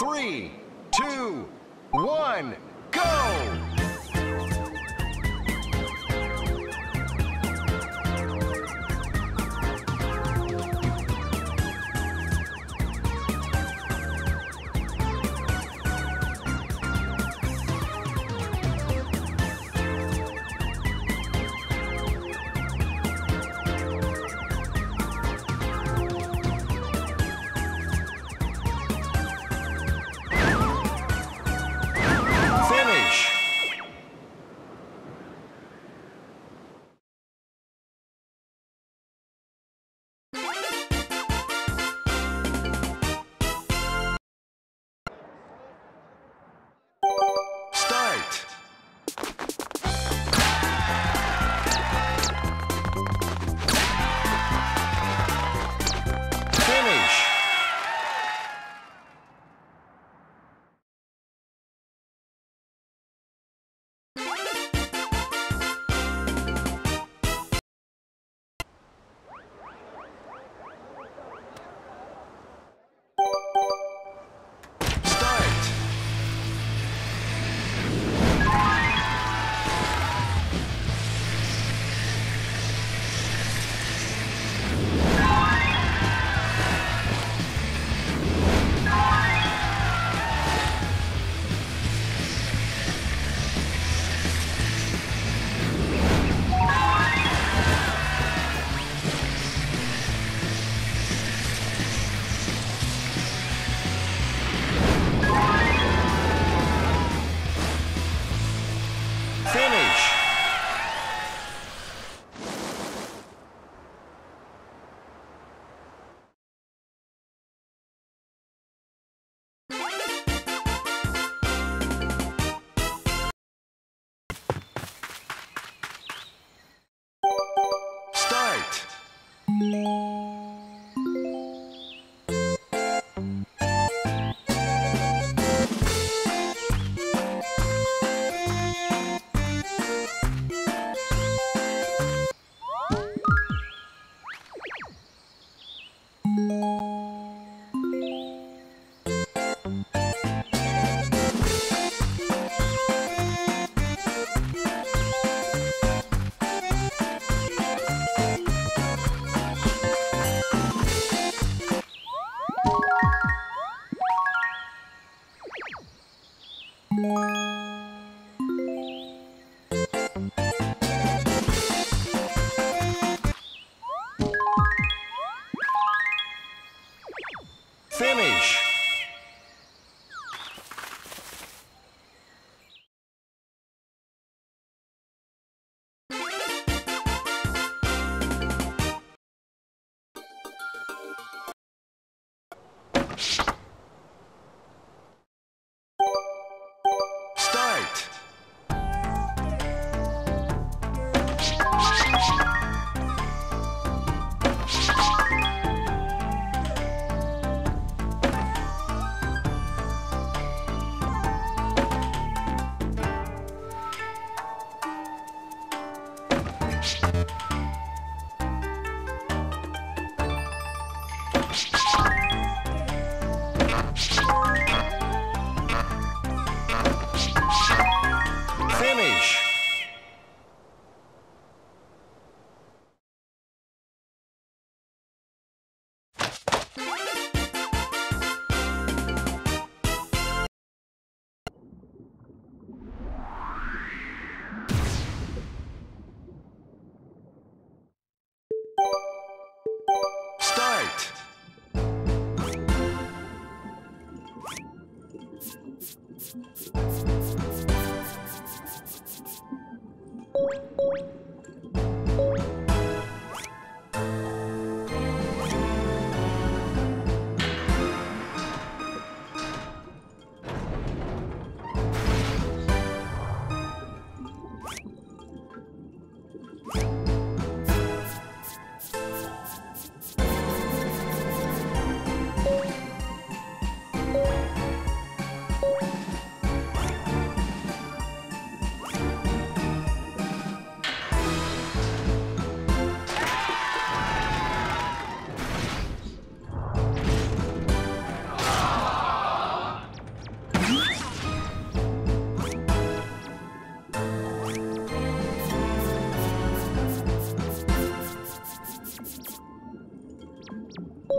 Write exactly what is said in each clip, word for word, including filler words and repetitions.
Three, two, one, go!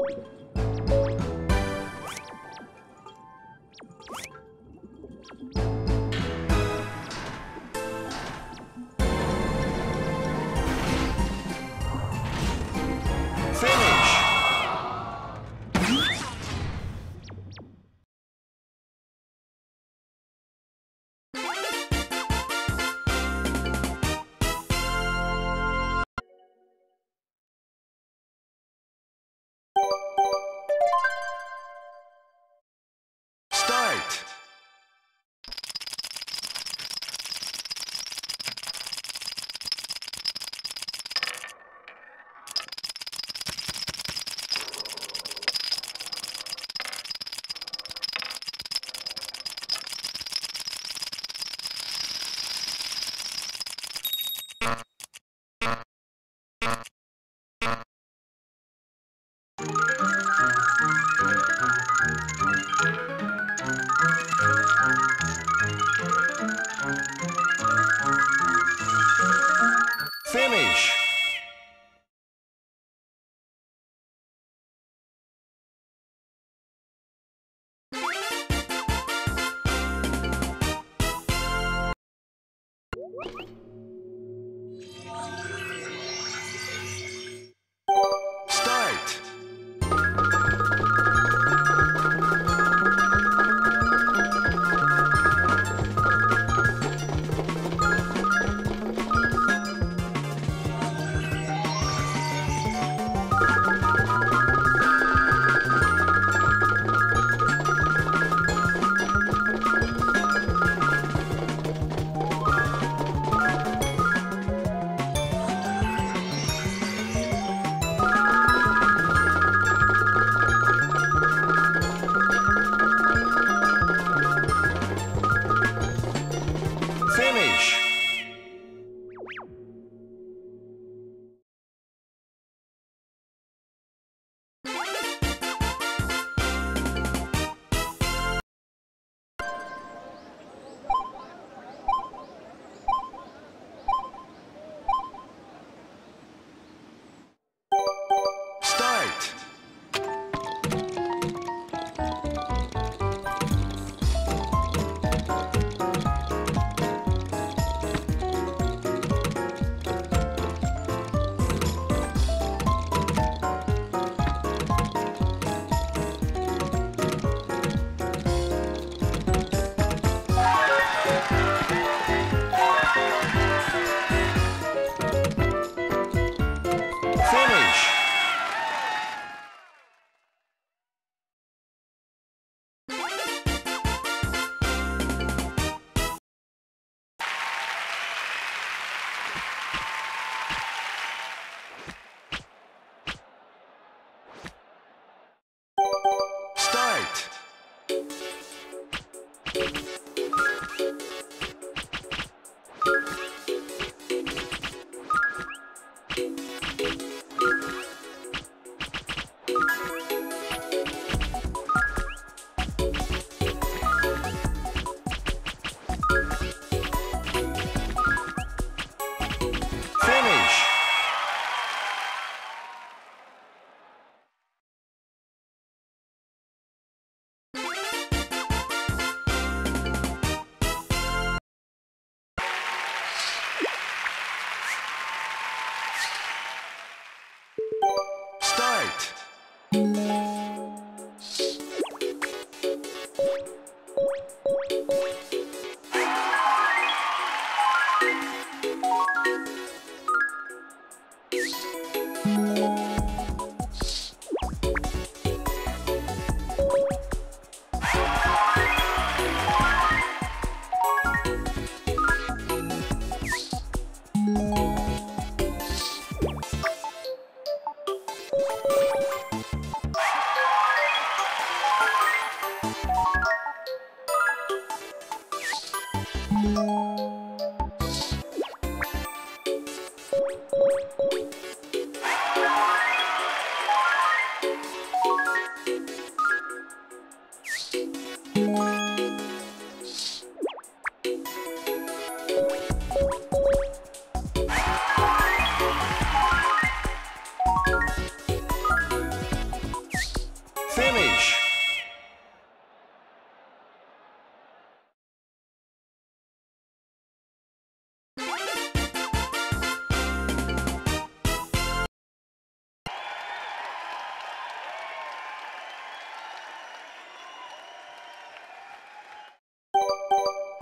Thank you.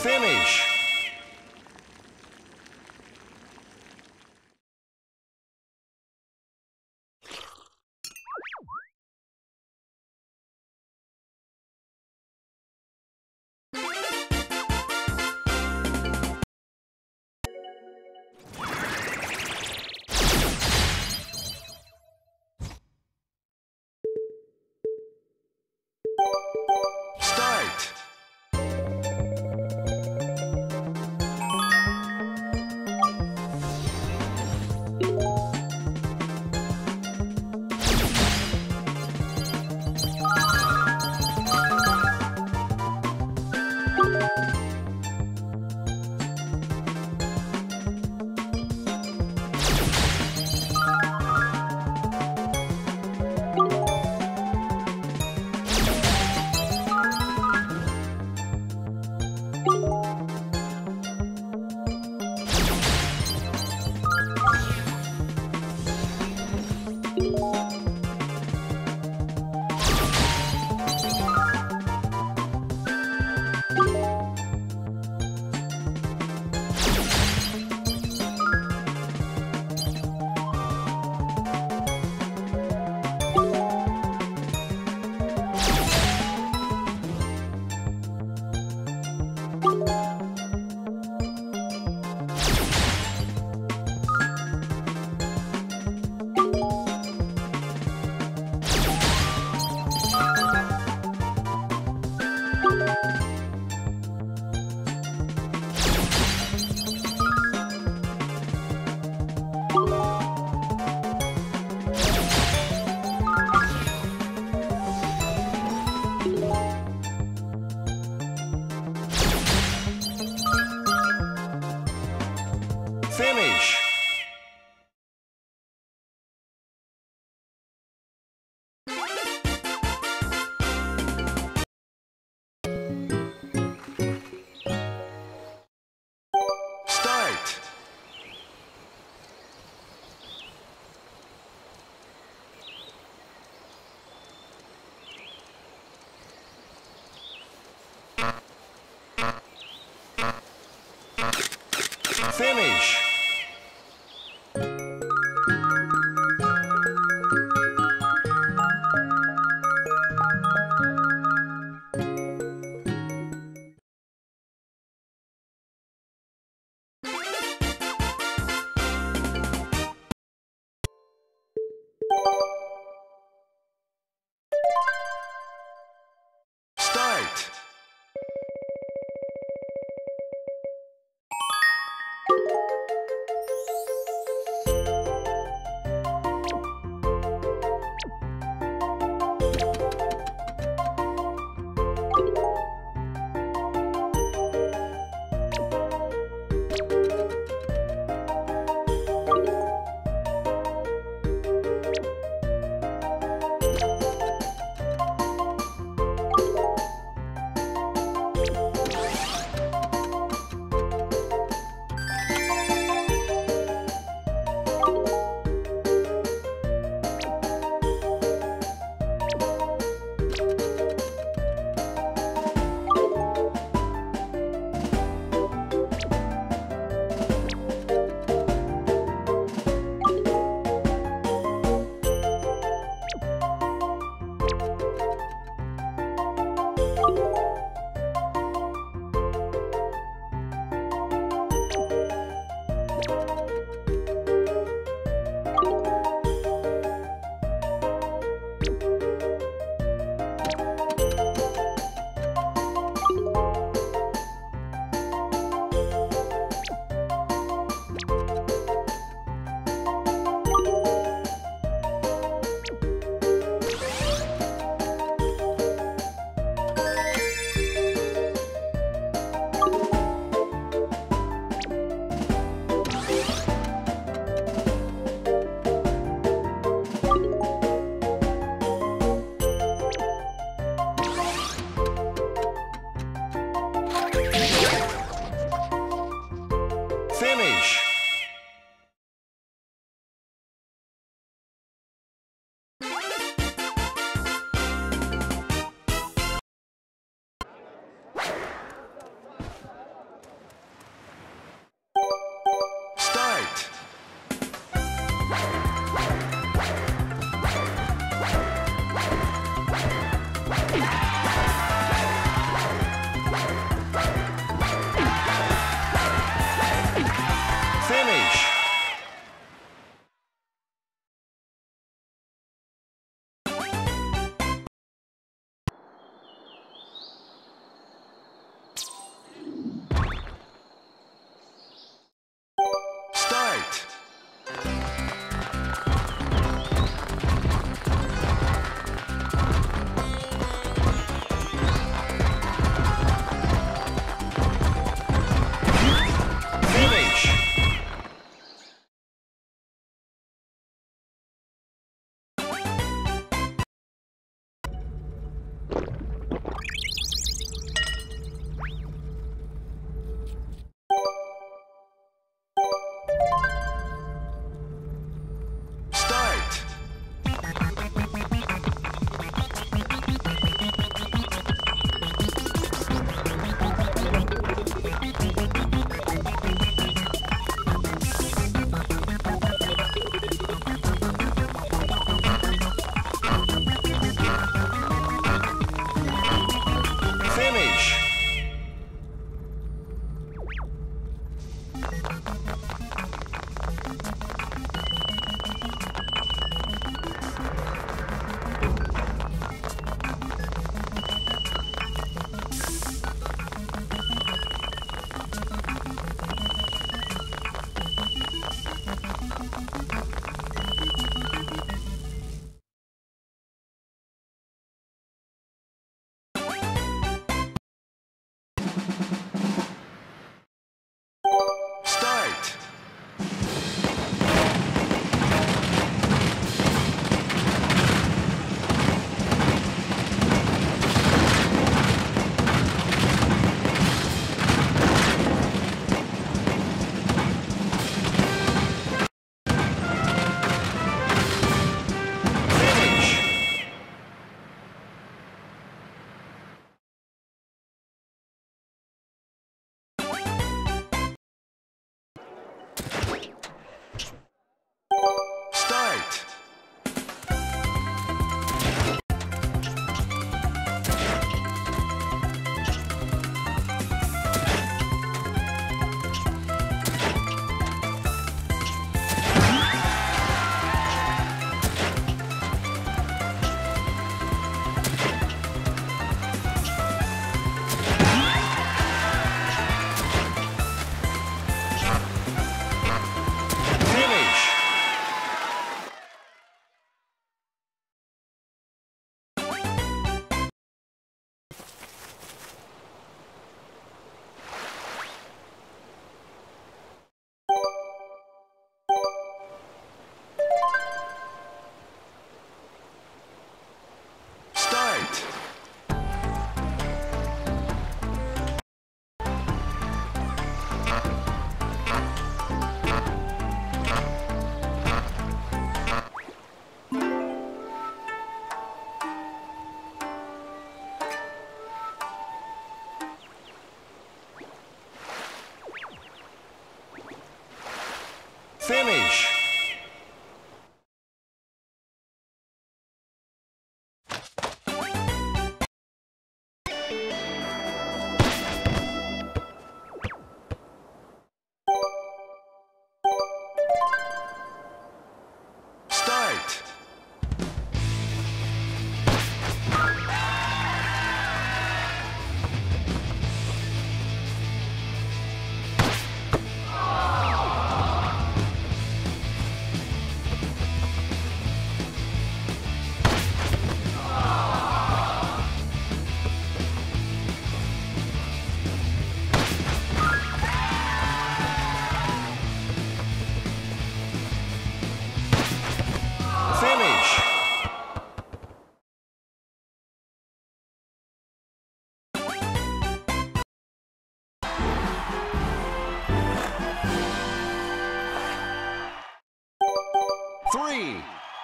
Finish. Finish. Start.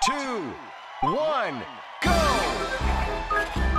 two, one, go!